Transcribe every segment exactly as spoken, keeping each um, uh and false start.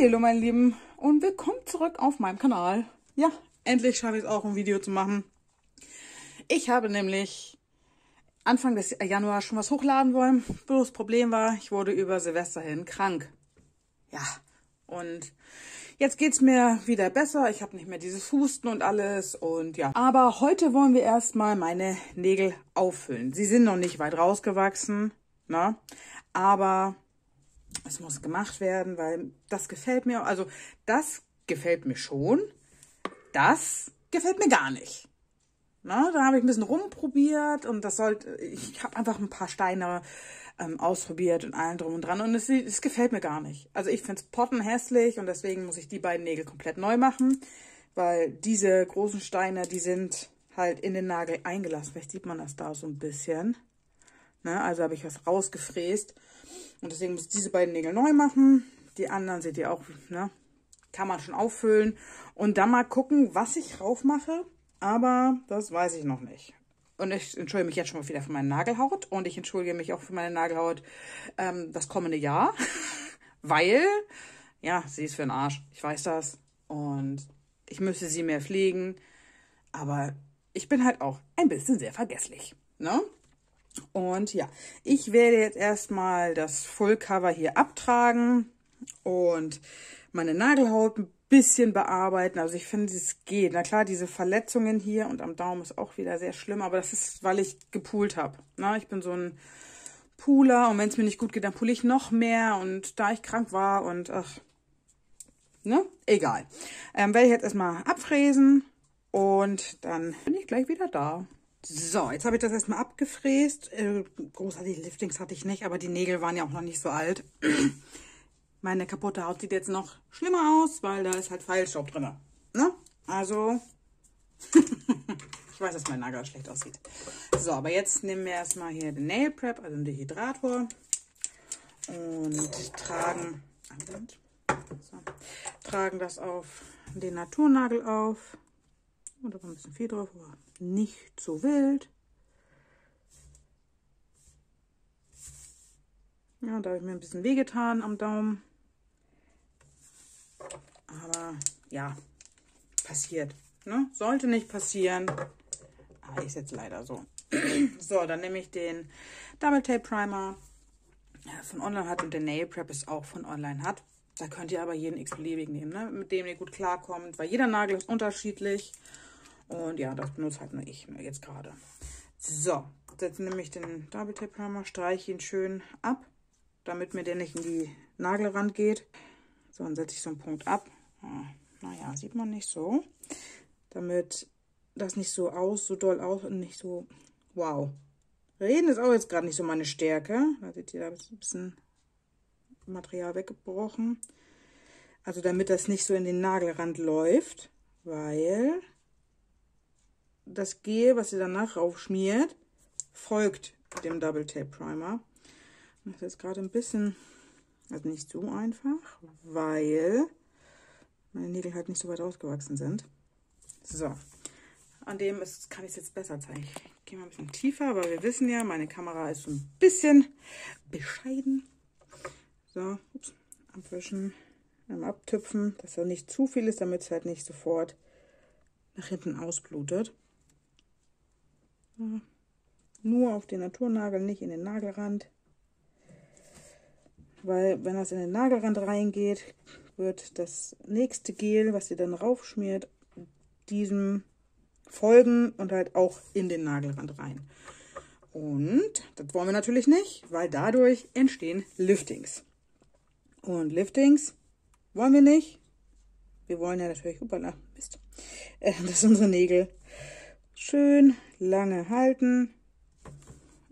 Hallo meine Lieben und willkommen zurück auf meinem Kanal. Ja, endlich schaffe ich es auch, ein Video zu machen. Ich habe nämlich Anfang des Januar schon was hochladen wollen. Bloß Problem war, ich wurde über Silvester hin krank. Ja, und jetzt geht es mir wieder besser. Ich habe nicht mehr dieses Husten und alles und ja. Aber heute wollen wir erstmal meine Nägel auffüllen. Sie sind noch nicht weit rausgewachsen, ne? Aber es muss gemacht werden, weil das gefällt mir. Also das gefällt mir schon. Das gefällt mir gar nicht. Na, da habe ich ein bisschen rumprobiert und das sollte. Ich habe einfach ein paar Steine ähm, ausprobiert und allen drum und dran. Und es, es gefällt mir gar nicht. Also ich finde es pottenhässlich und deswegen muss ich die beiden Nägel komplett neu machen. Weil diese großen Steine, die sind halt in den Nagel eingelassen. Vielleicht sieht man das da so ein bisschen. Na, also habe ich was rausgefräst. Und deswegen muss ich diese beiden Nägel neu machen. Die anderen seht ihr auch, ne? Kann man schon auffüllen. Und dann mal gucken, was ich rauf mache. Aber das weiß ich noch nicht. Und ich entschuldige mich jetzt schon mal wieder für meine Nagelhaut. Und ich entschuldige mich auch für meine Nagelhaut ähm, das kommende Jahr. Weil, ja, sie ist für den Arsch. Ich weiß das. Und ich müsste sie mehr pflegen. Aber ich bin halt auch ein bisschen sehr vergesslich, ne? Und ja, ich werde jetzt erstmal das Fullcover hier abtragen und meine Nagelhaut ein bisschen bearbeiten. Also ich finde, es geht. Na klar, diese Verletzungen hier und am Daumen ist auch wieder sehr schlimm, aber das ist, weil ich gepoolt habe. Na, ich bin so ein Pooler und wenn es mir nicht gut geht, dann poole ich noch mehr und da ich krank war und ach, ne, egal. Ähm, werde ich jetzt erstmal abfräsen und dann bin ich gleich wieder da. So, jetzt habe ich das erstmal abgefräst. Äh, großartige Liftings hatte ich nicht, aber die Nägel waren ja auch noch nicht so alt. Meine kaputte Haut sieht jetzt noch schlimmer aus, weil da ist halt Pfeilstaub drin. Ne? Also, ich weiß, dass mein Nagel schlecht aussieht. So, aber jetzt nehmen wir erstmal hier den Nail Prep, also den Dehydrator. Und tragen, so, tragen das auf den Naturnagel auf. Und da war ein bisschen viel drauf, aber nicht so wild. Ja, da habe ich mir ein bisschen wehgetan am Daumen. Aber ja, passiert. Ne? Sollte nicht passieren. Aber ist jetzt leider so. So, dann nehme ich den Double Tape Primer von Online hat und der Nail Prep ist auch von Online hat. Da könnt ihr aber jeden x-beliebigen nehmen, ne? Mit dem ihr gut klarkommt, weil jeder Nagel ist unterschiedlich. Und ja, das benutze halt nur ich jetzt gerade. So, jetzt nehme ich den Double Tape Primer, streiche ihn schön ab, damit mir der nicht in die Nagelrand geht. So, dann setze ich so einen Punkt ab. Naja, sieht man nicht so. Damit das nicht so aus, so doll aus und nicht so... Wow. Reden ist auch jetzt gerade nicht so meine Stärke. Da seht ihr, da ist ein bisschen Material weggebrochen. Also damit das nicht so in den Nagelrand läuft, weil... Das Gel, was ihr danach raufschmiert, folgt dem Double Tape Primer. Das ist jetzt gerade ein bisschen, also nicht so einfach, weil meine Nägel halt nicht so weit ausgewachsen sind. So, an dem ist, kann ich es jetzt besser zeigen. Ich gehe mal ein bisschen tiefer, aber wir wissen ja, meine Kamera ist so ein bisschen bescheiden. So, ups, abwischen, am Abtüpfen, dass da nicht zu viel ist, damit es halt nicht sofort nach hinten ausblutet. Nur auf den Naturnagel, nicht in den Nagelrand. Weil wenn das in den Nagelrand reingeht, wird das nächste Gel, was ihr dann raufschmiert, diesem folgen und halt auch in den Nagelrand rein. Und das wollen wir natürlich nicht, weil dadurch entstehen Liftings. Und Liftings wollen wir nicht. Wir wollen ja natürlich, upala, Mist, äh, dass unsere Nägel schön lange halten,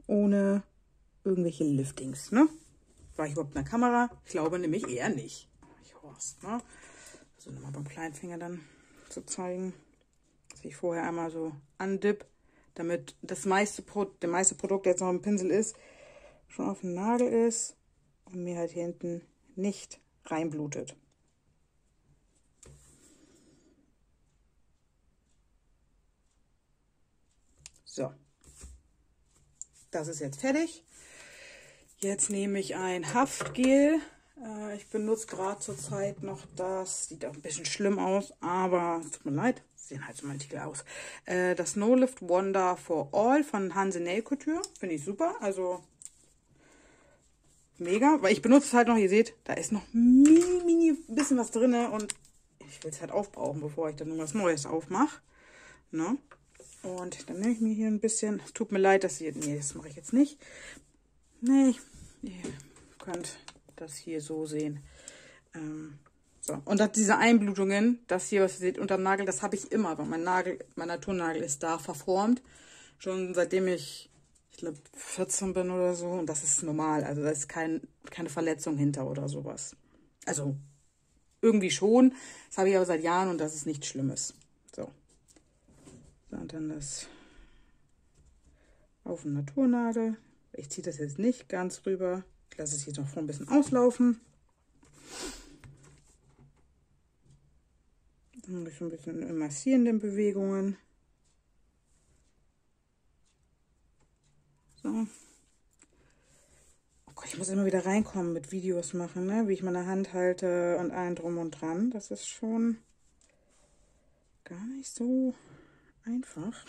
ohne irgendwelche Liftings, ne? War ich überhaupt in der Kamera? Ich glaube nämlich eher nicht. Ich horst, ne? Also nochmal beim Kleinfinger dann zu zeigen, dass ich vorher einmal so andipp, damit das meiste, Pro der meiste Produkt, der jetzt noch im Pinsel ist, schon auf dem Nagel ist und mir halt hier hinten nicht reinblutet. So, das ist jetzt fertig. Jetzt nehme ich ein Haftgel Äh, ich benutze gerade zur Zeit noch das, sieht auch ein bisschen schlimm aus, aber es tut mir leid, sehen halt so Artikel aus. Äh, das No Lift Wonder for All von Hanse Nail Couture, finde ich super, also mega, weil ich benutze es halt noch, ihr seht, da ist noch mini, mini bisschen was drin und ich will es halt aufbrauchen, bevor ich dann irgendwas Neues aufmache. Ne? Und dann nehme ich mir hier ein bisschen, es tut mir leid, dass ihr, nee, das mache ich jetzt nicht. Nee, ihr könnt das hier so sehen. Ähm, so. Und das, diese Einblutungen, das hier, was ihr seht, unter dem Nagel, das habe ich immer, weil mein Nagel, mein Naturnagel ist da verformt. Schon seitdem ich, ich glaube, vierzehn bin oder so. Und das ist normal, also da ist kein, keine Verletzung hinter oder sowas. Also irgendwie schon, das habe ich aber seit Jahren und das ist nichts Schlimmes. So. So, und dann das auf den Naturnagel. Ich ziehe das jetzt nicht ganz rüber. Ich lasse es hier noch vor ein bisschen auslaufen. Dann mache ich ein bisschen in massierenden Bewegungen. So. Oh Gott, ich muss immer wieder reinkommen mit Videos machen, ne? Wie ich meine Hand halte und allen drum und dran. Das ist schon gar nicht so einfach.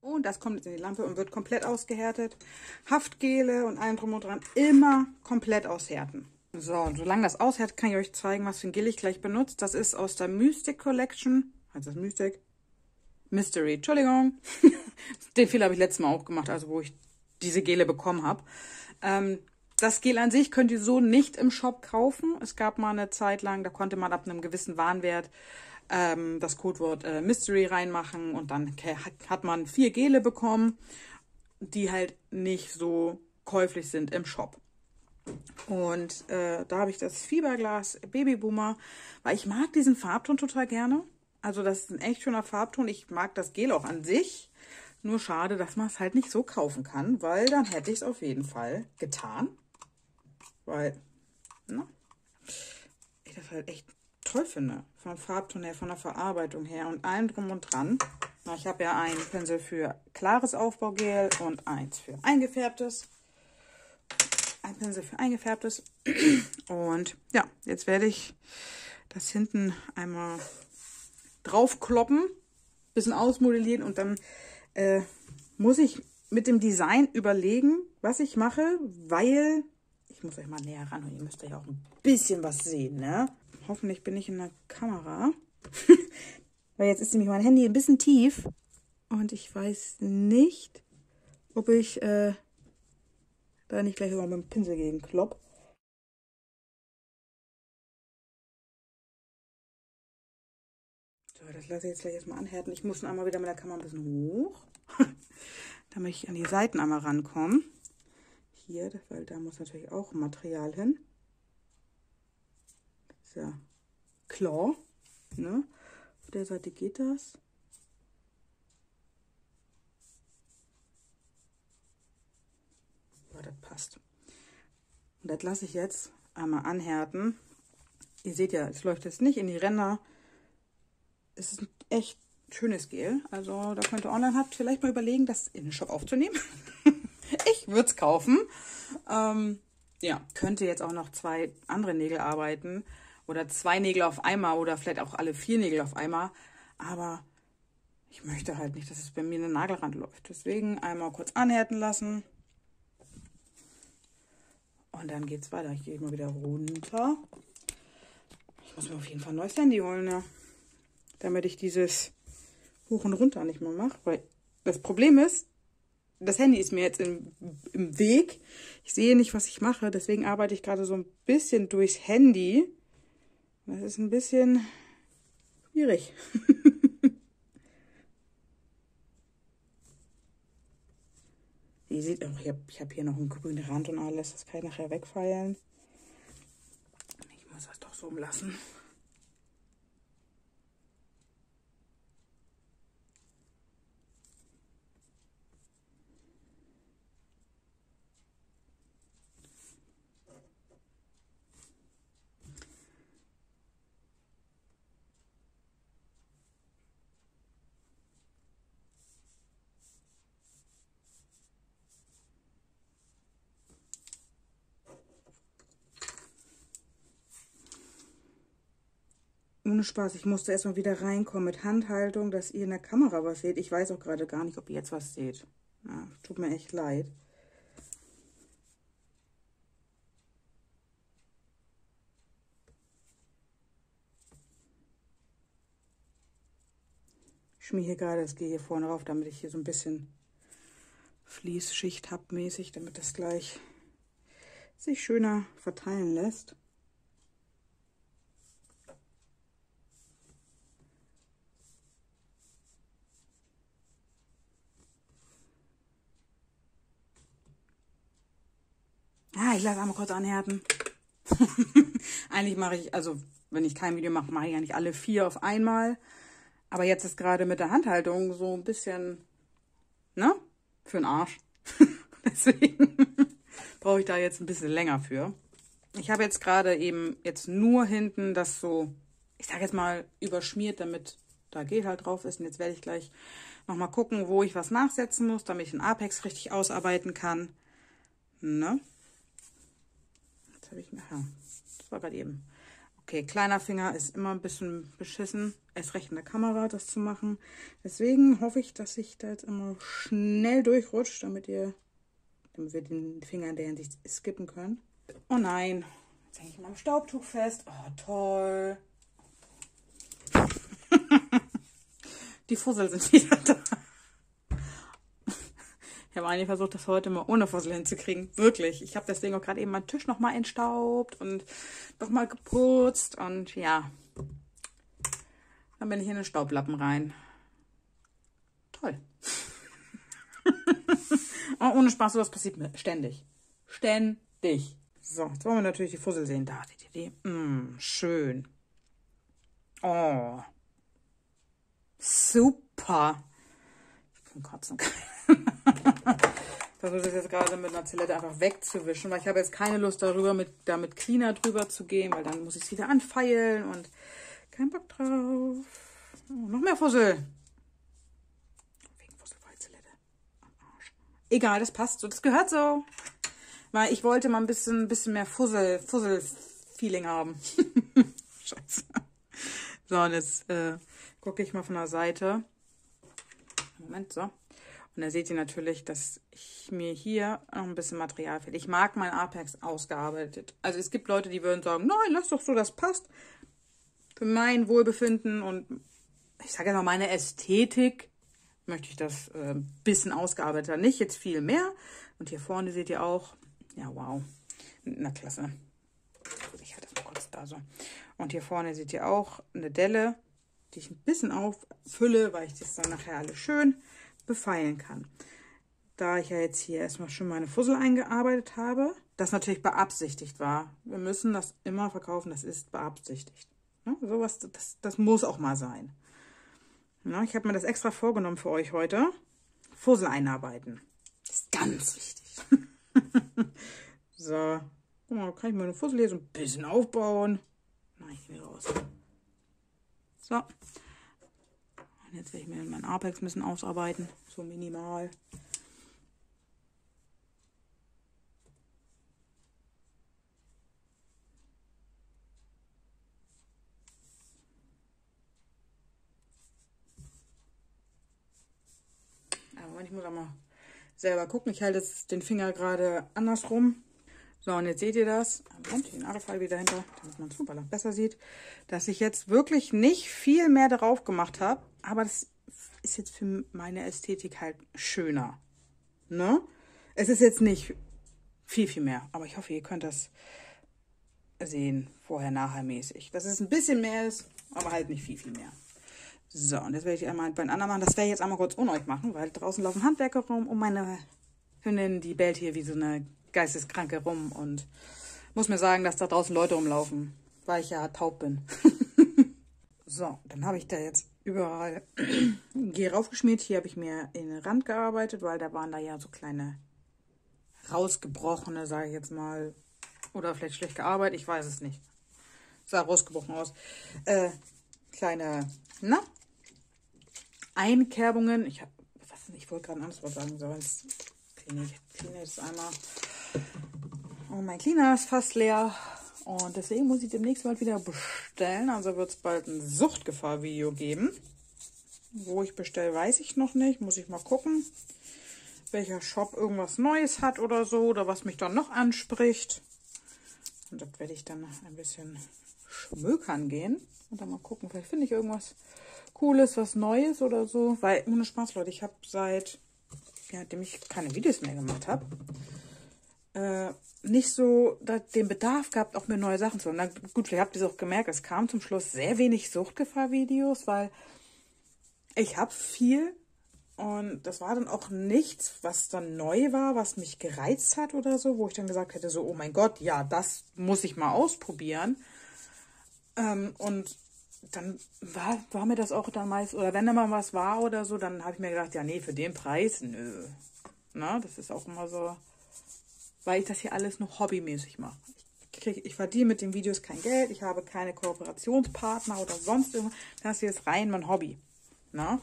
Und das kommt jetzt in die Lampe und wird komplett ausgehärtet. Haftgele und allem drum und dran immer komplett aushärten. So, und solange das aushärtet, kann ich euch zeigen, was für ein Gel ich gleich benutze. Das ist aus der Mystic Collection. Heißt das Mystic? Mystery, Entschuldigung. Den Fehler habe ich letztes Mal auch gemacht, also wo ich diese Gele bekommen habe. Ähm, das Gel an sich könnt ihr so nicht im Shop kaufen. Es gab mal eine Zeit lang, da konnte man ab einem gewissen Warenwert das Codewort äh, Mystery reinmachen und dann hat man vier Gele bekommen, die halt nicht so käuflich sind im Shop. Und äh, da habe ich das Fieberglas Baby Boomer, weil ich mag diesen Farbton total gerne. Also das ist ein echt schöner Farbton. Ich mag das Gel auch an sich. Nur schade, dass man es halt nicht so kaufen kann, weil dann hätte ich es auf jeden Fall getan. Weil, ne? Ich das halt echt toll finde, vom Farbton her, von der Verarbeitung her und allem drum und dran. Ich habe ja einen Pinsel für klares Aufbaugel und eins für eingefärbtes. Ein Pinsel für eingefärbtes. Und ja, jetzt werde ich das hinten einmal draufkloppen, ein bisschen ausmodellieren und dann äh, muss ich mit dem Design überlegen, was ich mache, weil ich muss euch mal näher ran und ihr müsst euch auch ein bisschen was sehen, ne? Hoffentlich bin ich in der Kamera. Weil jetzt ist nämlich mein Handy ein bisschen tief. Und ich weiß nicht, ob ich äh, da nicht gleich über mit dem Pinsel gegen klopp. So, das lasse ich jetzt gleich erstmal anhärten. Ich muss einmal wieder mit der Kamera ein bisschen hoch. Damit ich an die Seiten einmal rankomme. Hier, weil da muss natürlich auch Material hin. Ja, klar, ne? Auf der Seite geht das. Ja, das passt. Und das lasse ich jetzt einmal anhärten. Ihr seht ja, es läuft jetzt nicht in die Ränder. Es ist ein echt schönes Gel. Also da könnt ihr online habt vielleicht mal überlegen, das in den Shop aufzunehmen. Ich würde es kaufen. Ähm, ja, könnte jetzt auch noch zwei andere Nägel arbeiten. Oder zwei Nägel auf einmal oder vielleicht auch alle vier Nägel auf einmal. Aber ich möchte halt nicht, dass es bei mir in den Nagelrand läuft. Deswegen einmal kurz anhärten lassen. Und dann geht es weiter. Ich gehe mal wieder runter. Ich muss mir auf jeden Fall ein neues Handy holen, ne? Damit ich dieses Hoch und Runter nicht mehr mache. Weil das Problem ist, das Handy ist mir jetzt im, im Weg. Ich sehe nicht, was ich mache. Deswegen arbeite ich gerade so ein bisschen durchs Handy. Das ist ein bisschen schwierig. ihr seht auch, ich habe ich hab hier noch einen grünen Rand und alles, das kann ich nachher wegfeilen. Ich muss das doch so umlassen. Ohne Spaß, ich musste erstmal wieder reinkommen mit Handhaltung, dass ihr in der Kamera was seht. Ich weiß auch gerade gar nicht, ob ihr jetzt was seht. Ja, tut mir echt leid. Ich schmier hier gerade, das gehe hier vorne rauf, damit ich hier so ein bisschen Fließschicht habe mäßig, damit das gleich sich schöner verteilen lässt. Ah, ich lasse einmal kurz anhärten. Eigentlich mache ich, also wenn ich kein Video mache, mache ich eigentlich alle vier auf einmal. Aber jetzt ist gerade mit der Handhaltung so ein bisschen, ne, für den Arsch. Deswegen brauche ich da jetzt ein bisschen länger für. Ich habe jetzt gerade eben jetzt nur hinten das so, ich sage jetzt mal, überschmiert, damit da Gel halt drauf ist. Und jetzt werde ich gleich nochmal gucken, wo ich was nachsetzen muss, damit ich den Apex richtig ausarbeiten kann. Ne? Habe ich mir, ja, das war gerade eben. Okay, kleiner Finger ist immer ein bisschen beschissen, erst recht in der Kamera das zu machen. Deswegen hoffe ich, dass ich da jetzt immer schnell durchrutscht, damit ihr, damit wir den Finger in der Hinsicht skippen können. Oh nein, jetzt hänge ich mal am Staubtuch fest. Oh toll. Die Fussel sind wieder da. Ich habe eigentlich versucht, das heute mal ohne Fussel hinzukriegen. Wirklich. Ich habe das Ding auch gerade eben meinen Tisch nochmal entstaubt und nochmal geputzt. Und ja, dann bin ich in den Staublappen rein. Toll. Aber ohne Spaß, sowas passiert mir ständig. Ständig. So, jetzt wollen wir natürlich die Fussel sehen. Da, seht ihr die? Mm, schön. Oh. Super. Ich kann kotzen. Ich versuche das jetzt gerade mit einer Zellette einfach wegzuwischen, weil ich habe jetzt keine Lust darüber, mit, da mit Cleaner drüber zu gehen, weil dann muss ich es wieder anfeilen und kein Bock drauf. Oh, noch mehr Fussel. Wegen fusselfreie Zellette. Am Arsch. Egal, das passt so, das gehört so. Weil ich wollte mal ein bisschen, bisschen mehr Fussel, Fussel-Feeling haben. Scheiße. So, und jetzt äh, gucke ich mal von der Seite. Moment, so. Und da seht ihr natürlich, dass ich mir hier noch ein bisschen Material fehlt. Ich mag mein Apex ausgearbeitet. Also es gibt Leute, die würden sagen, nein, lass doch so, das passt. Für mein Wohlbefinden und ich sage jetzt mal meine Ästhetik möchte ich das äh, ein bisschen ausgearbeiteter. Nicht jetzt viel mehr. Und hier vorne seht ihr auch, ja wow, na klasse. Ich halte das mal kurz da so. Und hier vorne seht ihr auch eine Delle, die ich ein bisschen auffülle, weil ich das dann nachher alles schön befeilen kann. Da ich ja jetzt hier erstmal schon meine Fussel eingearbeitet habe, das natürlich beabsichtigt war. Wir müssen das immer verkaufen, das ist beabsichtigt. Ja, sowas, das, das muss auch mal sein. Ja, ich habe mir das extra vorgenommen für euch heute. Fussel einarbeiten. Das ist ganz wichtig. So, oh, kann ich meine Fussel hier so ein bisschen aufbauen. Nein, ich will raus. So. Und jetzt will ich mir meinen Apex ein bisschen ausarbeiten, so minimal. Aber ich muss auch mal selber gucken. Ich halte jetzt den Finger gerade andersrum. So, und jetzt seht ihr das. Moment, den Nagelfall wieder hinter, damit man es super besser sieht, dass ich jetzt wirklich nicht viel mehr darauf gemacht habe. Aber das ist jetzt für meine Ästhetik halt schöner. Ne? Es ist jetzt nicht viel, viel mehr. Aber ich hoffe, ihr könnt das sehen, vorher, nachher mäßig. Dass es ein bisschen mehr ist, aber halt nicht viel, viel mehr. So, und jetzt werde ich einmal bei den anderen machen. Das werde ich jetzt einmal kurz ohne euch machen, weil draußen laufen Handwerker rum, um meine Hündin, die bellt hier wie so eine Geisteskranke rum und muss mir sagen, dass da draußen Leute rumlaufen, weil ich ja taub bin. So, dann habe ich da jetzt überall Gel raufgeschmiert. Hier habe ich mir in den Rand gearbeitet, weil da waren da ja so kleine rausgebrochene, sage ich jetzt mal, oder vielleicht schlecht gearbeitet, ich weiß es nicht. Sah rausgebrochen aus. Äh, kleine, na, Einkerbungen. Ich habe, was, ich wollte gerade ein anderes Wort sagen, sonst klinge ich, klinge das einmal. Und mein Cleaner ist fast leer. Und deswegen muss ich demnächst bald wieder bestellen. Also wird es bald ein Suchtgefahr-Video geben. Wo ich bestelle, weiß ich noch nicht. Muss ich mal gucken, welcher Shop irgendwas Neues hat oder so. Oder was mich dann noch anspricht. Und das werde ich dann ein bisschen schmökern gehen. Und dann mal gucken, vielleicht finde ich irgendwas Cooles, was Neues oder so. Weil, ohne Spaß, Leute, ich habe seit, ja, nachdem ich keine Videos mehr gemacht habe, nicht so den Bedarf gehabt, auch mir neue Sachen zu holen. Na gut, vielleicht habt ihr es auch gemerkt, es kam zum Schluss sehr wenig Suchtgefahr-Videos, weil ich habe viel und das war dann auch nichts, was dann neu war, was mich gereizt hat oder so, wo ich dann gesagt hätte, so, oh mein Gott, ja, das muss ich mal ausprobieren. Ähm, und dann war, war mir das auch dann meist, oder wenn da mal was war oder so, dann habe ich mir gedacht, ja, nee, für den Preis, nö. Na, das ist auch immer so, weil ich das hier alles nur hobbymäßig mache. Ich, krieg, ich verdiene mit den Videos kein Geld, ich habe keine Kooperationspartner oder sonst irgendwas. Das hier ist rein mein Hobby. Na?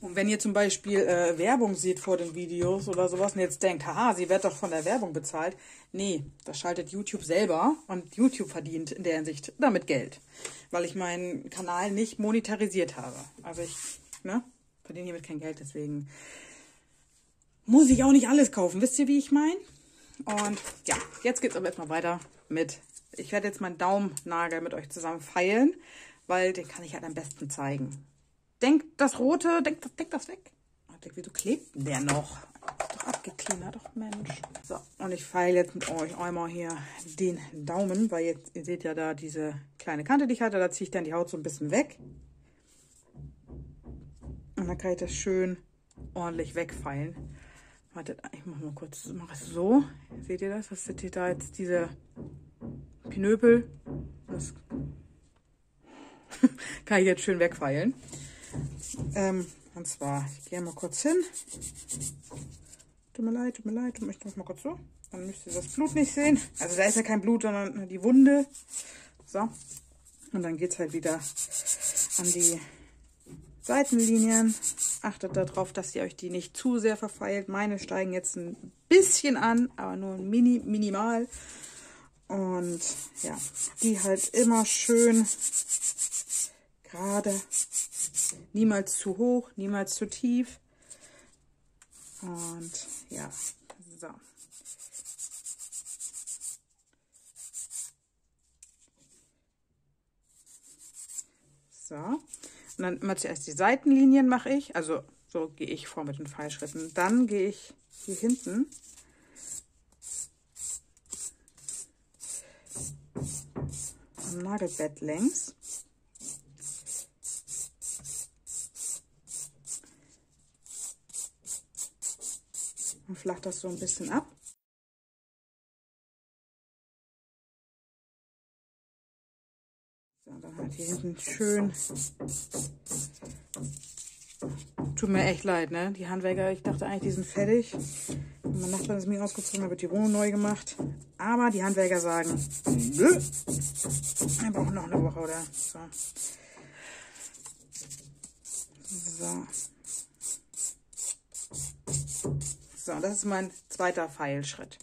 Und wenn ihr zum Beispiel äh, Werbung seht vor den Videos oder sowas und jetzt denkt, haha, sie wird doch von der Werbung bezahlt. Nee, das schaltet YouTube selber und YouTube verdient in der Hinsicht damit Geld, weil ich meinen Kanal nicht monetarisiert habe. Also ich ne, verdiene hiermit kein Geld, deswegen muss ich auch nicht alles kaufen. Wisst ihr, wie ich meine? Und ja, jetzt geht es aber erstmal weiter mit, ich werde jetzt meinen Daumennagel mit euch zusammen feilen, weil den kann ich halt am besten zeigen. Denkt das Rote, denkt denk das weg. Denkt, wieso klebt der noch? Ist doch abgeklebt, doch Mensch. So, und ich feile jetzt mit euch einmal hier den Daumen, weil jetzt, ihr seht ja da diese kleine Kante, die ich hatte, da ziehe ich dann die Haut so ein bisschen weg. Und dann kann ich das schön ordentlich wegfeilen. Wartet, ich mache mal kurz, mache es so. Seht ihr das? Das sind da jetzt diese Pinöpel. Das kann ich jetzt schön wegfeilen. Ähm, und zwar, ich gehe mal kurz hin. Tut mir leid, tut mir leid. Ich mache mal kurz so. Dann müsst ihr das Blut nicht sehen. Also da ist ja kein Blut, sondern die Wunde. So. Und dann geht es halt wieder an die Seitenlinien. Achtet darauf, dass ihr euch die nicht zu sehr verfeilt. Meine steigen jetzt ein bisschen an, aber nur mini, minimal. Und ja, die halt immer schön gerade. Niemals zu hoch, niemals zu tief. Und ja, so. So. Und dann immer zuerst die Seitenlinien mache ich, also so gehe ich vor mit den Pfeilschritten. Dann gehe ich hier hinten am Nagelbett längs. Und flach das so ein bisschen ab. Und dann halt hier hinten schön. Tut mir echt leid, ne? Die Handwerker, ich dachte eigentlich, die sind fertig. Und mein Nachbar ist mir ausgezogen, da wird die Wohnung neu gemacht. Aber die Handwerker sagen, nö, wir brauchen noch eine Woche, oder? So. So. So, das ist mein zweiter Pfeilschritt.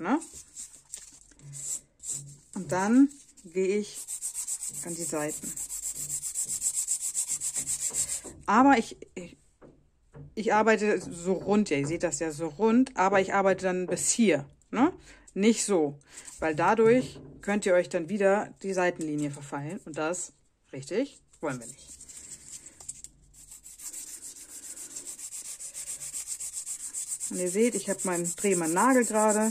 Ne? Und dann gehe ich an die Seiten. Aber ich, ich, ich arbeite so rund, ja, ihr seht das ja so rund, aber ich arbeite dann bis hier, ne? Nicht so, weil dadurch könnt ihr euch dann wieder die Seitenlinie verfeilen und das, richtig, wollen wir nicht. Und ihr seht, ich habe meinen Dreh, meinen Nagel gerade,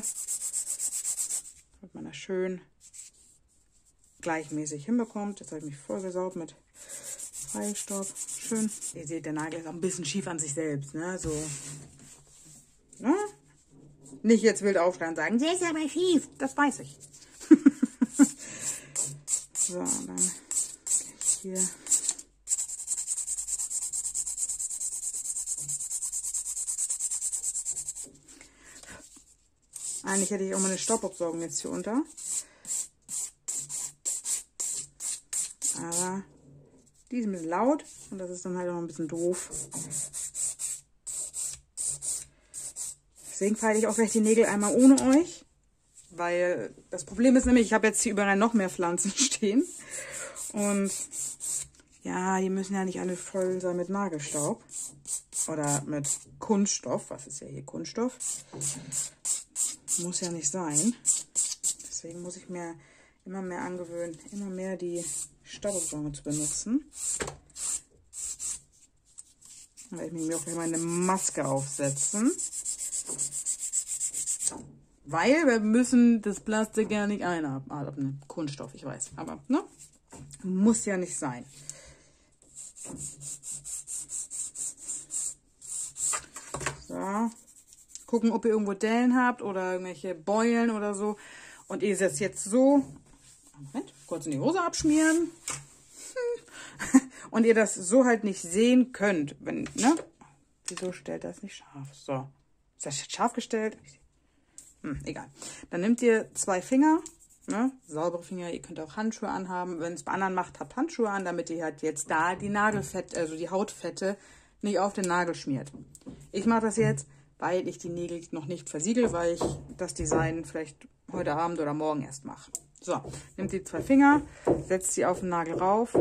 damit man das schön gleichmäßig hinbekommt. Jetzt habe ich mich vollgesaugt mit Pfeilstaub. Schön. Ihr seht, der Nagel ist auch ein bisschen schief an sich selbst, ne? So. Ne? Nicht jetzt wild aufstehen und sagen, sie ist aber schief, das weiß ich. So, dann hier. Eigentlich hätte ich auch meine Staubabsaugen jetzt hier unter. Aber die ist ein bisschen laut und das ist dann halt auch ein bisschen doof. Deswegen feile ich auch gleich die Nägel einmal ohne euch. Weil das Problem ist nämlich, ich habe jetzt hier überall noch mehr Pflanzen stehen. Und ja, die müssen ja nicht alle voll sein mit Nagelstaub. Oder mit Kunststoff. Was ist ja hier Kunststoff? Muss ja nicht sein. Deswegen muss ich mir immer mehr angewöhnen, immer mehr die Staubsauger zu benutzen. Da werde ich mir auch gleich mal eine Maske aufsetzen. Weil wir müssen das Plastik ja nicht einatmen. Kunststoff, ich weiß. Aber ne? Muss ja nicht sein. So. Gucken, ob ihr irgendwo Dellen habt oder irgendwelche Beulen oder so. Und ihr setzt jetzt so, Moment, kurz in die Hose abschmieren. Und ihr das so halt nicht sehen könnt. Wenn, ne? Wieso stellt das nicht scharf? So. Ist das jetzt scharf gestellt? Hm, egal. Dann nehmt ihr zwei Finger, ne? Saubere Finger, ihr könnt auch Handschuhe anhaben. Wenn es bei anderen macht, habt Handschuhe an, damit ihr halt jetzt da die Nagelfett, also die Hautfette nicht auf den Nagel schmiert. Ich mache das jetzt, weil ich die Nägel noch nicht versiegel, weil ich das Design vielleicht heute Abend oder morgen erst mache. So, nehmt die zwei Finger, setzt sie auf den Nagel rauf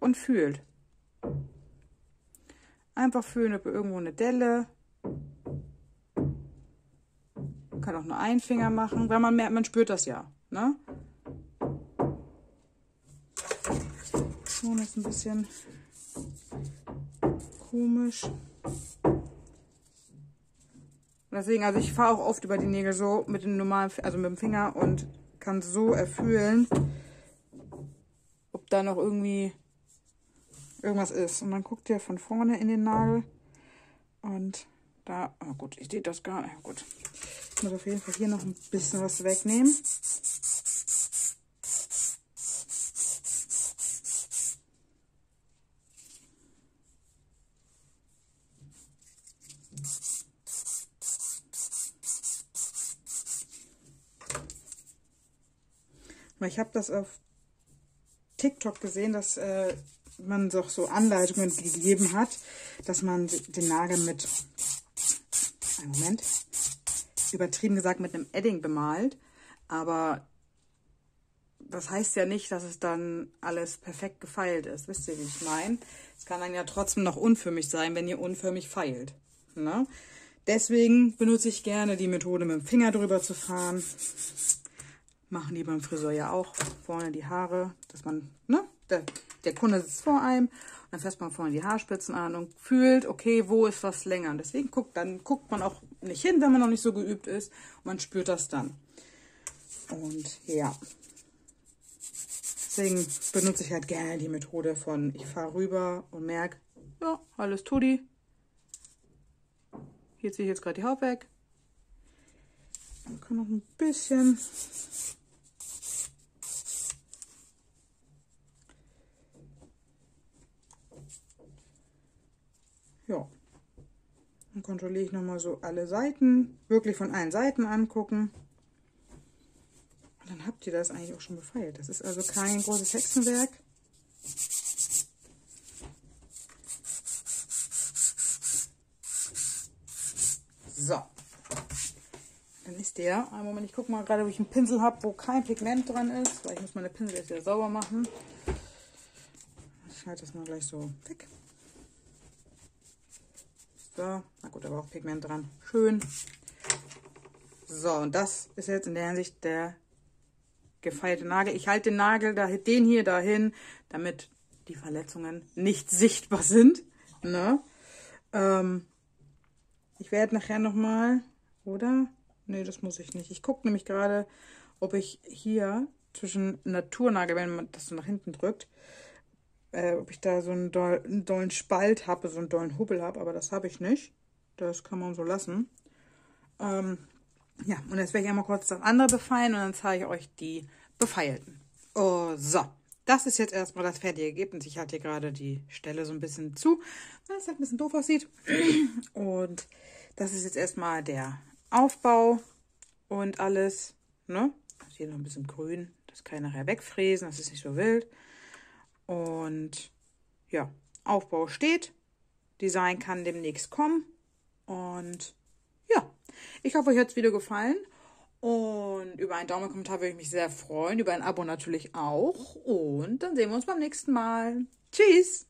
und fühlt. Einfach fühlen, ob ihr irgendwo eine Delle. Man kann auch nur einen Finger machen, weil man merkt, man spürt das ja. Ne? Schon ist ein bisschen komisch. Deswegen, also ich fahre auch oft über die Nägel so mit dem normalen, also mit dem Finger und kann so erfühlen, ob da noch irgendwie irgendwas ist. Und dann guckt ihr von vorne in den Nagel und da, oh gut, ich sehe das gar nicht, gut. Ich muss auf jeden Fall hier noch ein bisschen was wegnehmen. Ich habe das auf TikTok gesehen, dass äh, man doch so Anleitungen gegeben hat, dass man den Nagel mit, einen Moment, übertrieben gesagt mit einem Edding bemalt, aber das heißt ja nicht, dass es dann alles perfekt gefeilt ist. Wisst ihr, wie ich meine? Es kann dann ja trotzdem noch unförmig sein, wenn ihr unförmig feilt. Ne? Deswegen benutze ich gerne die Methode, mit dem Finger drüber zu fahren. Machen die beim Friseur ja auch vorne die Haare, dass man, ne, der, der Kunde sitzt vor einem, und dann fasst man vorne die Haarspitzen an und fühlt, okay, wo ist was länger. Und deswegen guckt, dann guckt man auch nicht hin, wenn man noch nicht so geübt ist. Und man spürt das dann. Und ja, deswegen benutze ich halt gerne die Methode von, ich fahre rüber und merke, ja, alles tutti. Hier ziehe ich jetzt gerade die Haut weg. Man kann noch ein bisschen. Ja, dann kontrolliere ich nochmal so alle Seiten, wirklich von allen Seiten angucken. Und dann habt ihr das eigentlich auch schon befeilt. Das ist also kein großes Hexenwerk. So. Dann ist der, einen Moment, ich gucke mal gerade, ob ich einen Pinsel habe, wo kein Pigment dran ist, weil ich muss meine Pinsel jetzt wieder sauber machen. Ich halte das mal gleich so weg. So, na gut, aber auch Pigment dran. Schön. So, und das ist jetzt in der Hinsicht der gefeilte Nagel. Ich halte den Nagel, da, den hier dahin, damit die Verletzungen nicht sichtbar sind. Ne? Ähm, ich werde nachher nochmal, oder? Ne, das muss ich nicht. Ich gucke nämlich gerade, ob ich hier zwischen Naturnagel, wenn man das so nach hinten drückt, Äh, ob ich da so einen, doll, einen dollen Spalt habe, so einen dollen Hubbel habe, aber das habe ich nicht. Das kann man so lassen. Ähm, ja, und jetzt werde ich einmal kurz das andere befeilen und dann zeige ich euch die befeilten. Oh, so, das ist jetzt erstmal das fertige Ergebnis. Ich halte hier gerade die Stelle so ein bisschen zu, weil es halt ein bisschen doof aussieht. Und das ist jetzt erstmal der Aufbau und alles, ne? Hier noch ein bisschen grün, das kann ich nachher wegfräsen, das ist nicht so wild. Und ja, Aufbau steht, Design kann demnächst kommen. Und ja, ich hoffe, euch hat das Video gefallen. Und über einen Daumen, Kommentar würde ich mich sehr freuen, über ein Abo natürlich auch. Und dann sehen wir uns beim nächsten Mal. Tschüss!